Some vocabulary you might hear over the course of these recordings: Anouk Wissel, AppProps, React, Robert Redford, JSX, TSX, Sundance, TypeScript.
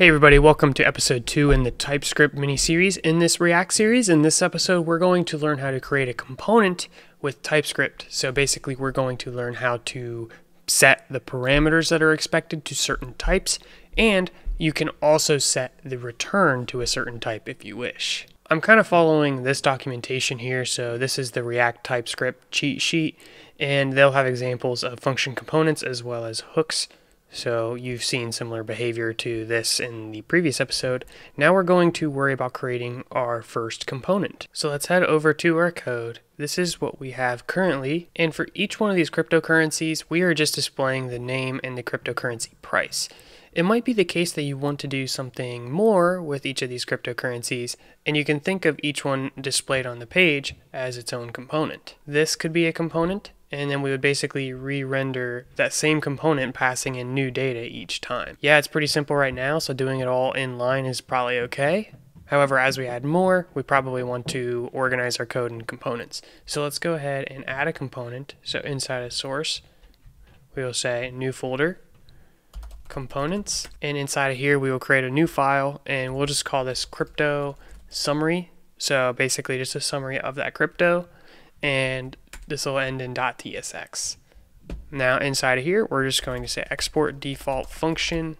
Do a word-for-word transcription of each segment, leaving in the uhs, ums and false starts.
Hey everybody, welcome to episode two in the TypeScript mini-series. In this React series, in this episode, we're going to learn how to create a component with TypeScript. So basically, we're going to learn how to set the parameters that are expected to certain types, and you can also set the return to a certain type if you wish. I'm kind of following this documentation here, so this is the React TypeScript cheat sheet, and they'll have examples of function components as well as hooks. So you've seen similar behavior to this in the previous episode. Now we're going to worry about creating our first component. So let's head over to our code. This is what we have currently. And for each one of these cryptocurrencies, we are just displaying the name and the cryptocurrency price. It might be the case that you want to do something more with each of these cryptocurrencies, and you can think of each one displayed on the page as its own component. This could be a component, and then we would basically re-render that same component, passing in new data each time. Yeah, it's pretty simple right now, so doing it all in line is probably okay. However, as we add more, we probably want to organize our code in components. So let's go ahead and add a component. So inside of source, we will say new folder, components, and inside of here we will create a new file, and we'll just call this crypto summary. So basically just a summary of that crypto, and this will end in .tsx. Now inside of here we're just going to say export default function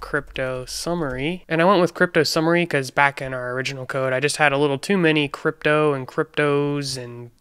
crypto summary, and I went with crypto summary because back in our original code I just had a little too many crypto and cryptos and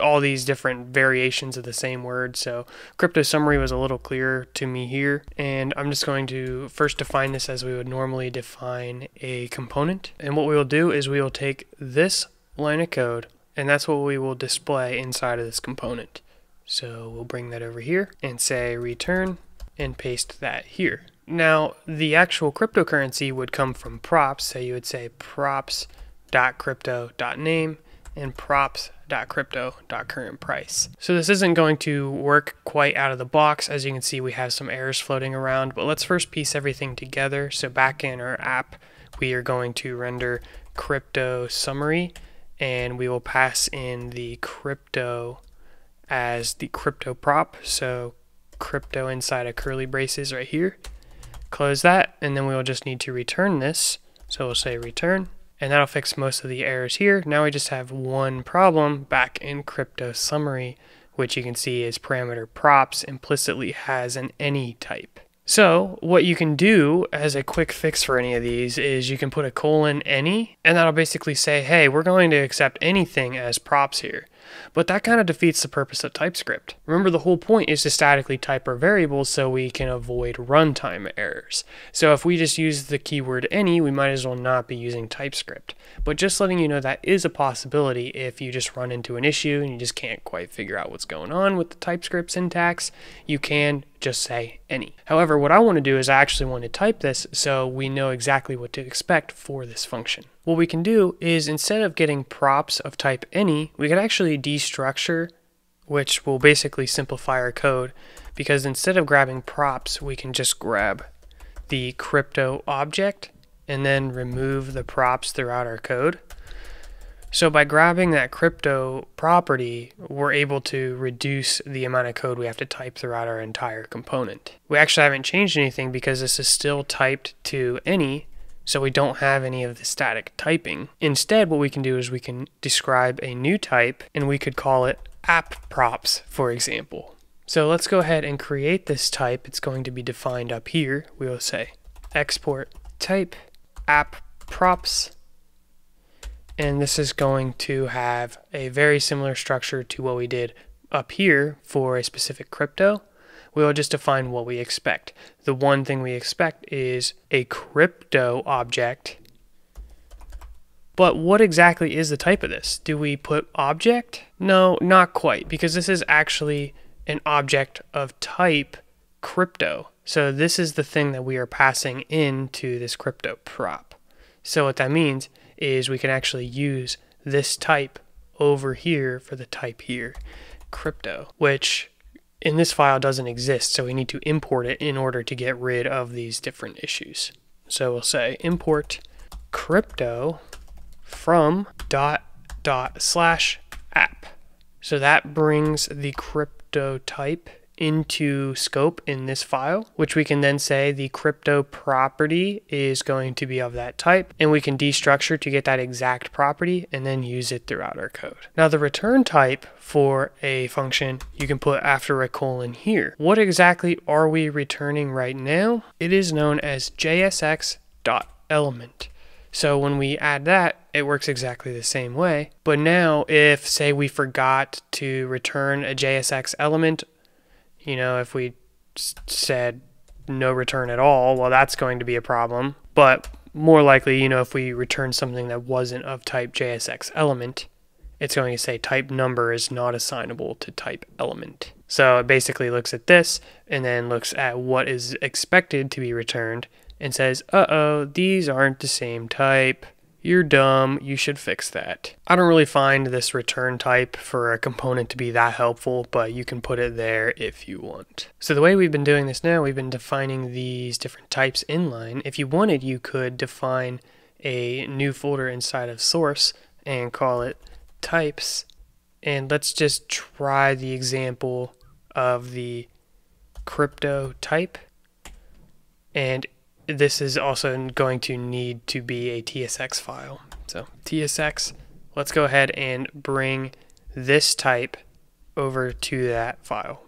all these different variations of the same word, so crypto summary was a little clearer to me here. And I'm just going to first define this as we would normally define a component, and what we will do is we will take this line of code, and that's what we will display inside of this component. So we'll bring that over here and say return and paste that here. Now, the actual cryptocurrency would come from props, so you would say props.crypto.name and props.crypto.currentPrice. So this isn't going to work quite out of the box. As you can see, we have some errors floating around, but let's first piece everything together. So back in our app, we are going to render crypto summary, and we will pass in the crypto as the crypto prop. So crypto inside of curly braces right here. Close that, and then we will just need to return this. So we'll say return, and that'll fix most of the errors here. Now we just have one problem back in crypto summary, which you can see is parameter props implicitly has an any type. So what you can do as a quick fix for any of these is you can put a colon any, and that'll basically say, hey, we're going to accept anything as props here. But that kind of defeats the purpose of TypeScript. Remember, the whole point is to statically type our variables so we can avoid runtime errors. So if we just use the keyword any, we might as well not be using TypeScript. But just letting you know that is a possibility if you just run into an issue and you just can't quite figure out what's going on with the TypeScript syntax, you can just say any. However, what I want to do is I actually want to type this so we know exactly what to expect for this function. What we can do is, instead of getting props of type any, we can actually destructure, which will basically simplify our code, because instead of grabbing props, we can just grab the crypto object and then remove the props throughout our code. So by grabbing that crypto property, we're able to reduce the amount of code we have to type throughout our entire component. We actually haven't changed anything because this is still typed to any, so we don't have any of the static typing. Instead, what we can do is we can describe a new type, and we could call it AppProps, for example. So let's go ahead and create this type. It's going to be defined up here. We will say export type AppProps, and this is going to have a very similar structure to what we did up here for a specific crypto. We will just define what we expect. The one thing we expect is a crypto object. But what exactly is the type of this? Do we put object? No, not quite, because this is actually an object of type crypto. So this is the thing that we are passing into this crypto prop. So what that means is we can actually use this type over here for the type here, crypto, which in this file doesn't exist, so we need to import it in order to get rid of these different issues. So we'll say import crypto from dot dot slash app. So that brings the crypto type into scope in this file, which we can then say the crypto property is going to be of that type, and we can destructure to get that exact property and then use it throughout our code. Now the return type for a function, you can put after a colon here. What exactly are we returning right now? It is known as J S X dot element. So when we add that, it works exactly the same way. But now if, say, we forgot to return a J S X element, you know, if we said no return at all, well, that's going to be a problem. But more likely, you know, if we return something that wasn't of type J S X element, it's going to say type number is not assignable to type element. So it basically looks at this and then looks at what is expected to be returned and says, uh-oh, these aren't the same type. You're dumb, you should fix that. I don't really find this return type for a component to be that helpful, but you can put it there if you want. So the way we've been doing this now, we've been defining these different types inline. If you wanted, you could define a new folder inside of source and call it types. And let's just try the example of the crypto type. And this is also going to need to be a T S X file. So T S X, let's go ahead and bring this type over to that file.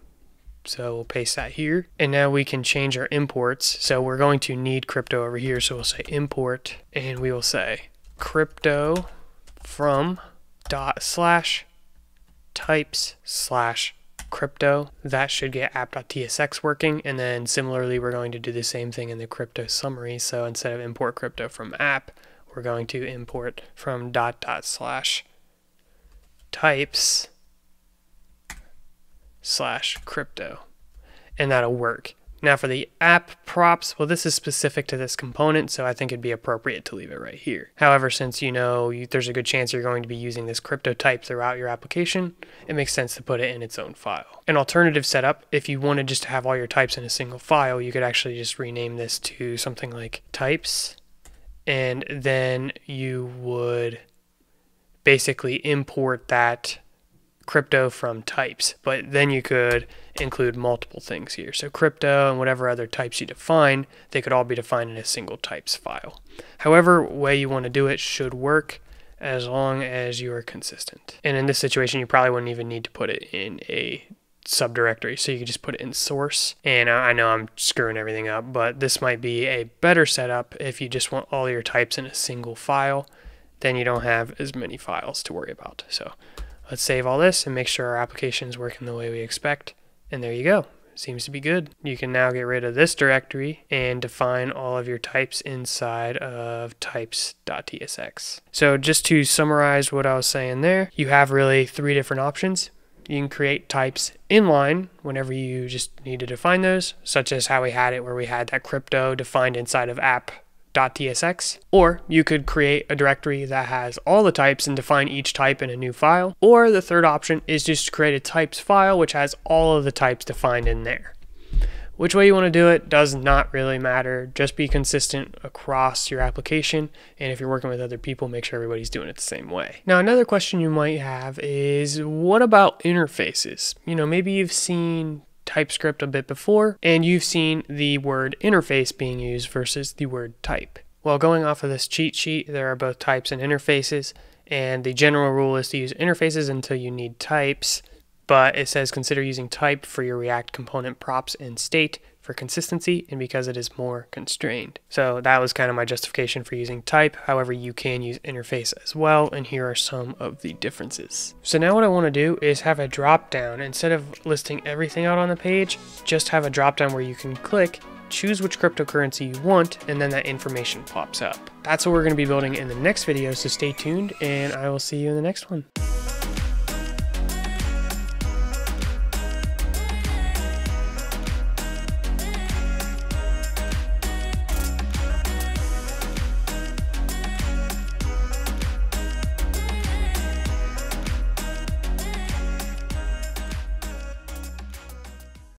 So we'll paste that here. And now we can change our imports. So we're going to need crypto over here. So we'll say import, and we will say crypto from dot slash types slash crypto. That should get app dot T S X working, and then similarly we're going to do the same thing in the crypto summary. So instead of import crypto from app, we're going to import from dot dot slash types slash crypto, and that'll work. Now for the app props, well, this is specific to this component, so I think it'd be appropriate to leave it right here. However, since you know you, there's a good chance you're going to be using this crypto type throughout your application, it makes sense to put it in its own file. An alternative setup, if you wanted just to have all your types in a single file, you could actually just rename this to something like types, and then you would basically import that crypto from types, but then you could include multiple things here. So crypto and whatever other types you define, they could all be defined in a single types file. However way you want to do it should work as long as you are consistent. And in this situation, you probably wouldn't even need to put it in a subdirectory. So you could just put it in source. And I know I'm screwing everything up, but this might be a better setup if you just want all your types in a single file, then you don't have as many files to worry about. So let's save all this and make sure our application is working the way we expect. And there you go. Seems to be good. You can now get rid of this directory and define all of your types inside of types dot T S X. So just to summarize what I was saying there, you have really three different options. You can create types inline whenever you just need to define those, such as how we had it where we had that crypto defined inside of app dot T S X, or you could create a directory that has all the types and define each type in a new file, or the third option is just to create a types file which has all of the types defined in there. Which way you want to do it does not really matter. Just be consistent across your application, and if you're working with other people, make sure everybody's doing it the same way. Now, another question you might have is, what about interfaces? You know, maybe you've seen TypeScript a bit before, and you've seen the word interface being used versus the word type. Well, going off of this cheat sheet, there are both types and interfaces, and the general rule is to use interfaces until you need types, but it says consider using type for your React component props and state for consistency and because it is more constrained. So that was kind of my justification for using type. However, you can use interface as well, and here are some of the differences. So now what I want to do is have a drop down. Instead of listing everything out on the page, just have a drop down where you can click, choose which cryptocurrency you want, and then that information pops up. That's what we're going to be building in the next video, so stay tuned, and I will see you in the next one.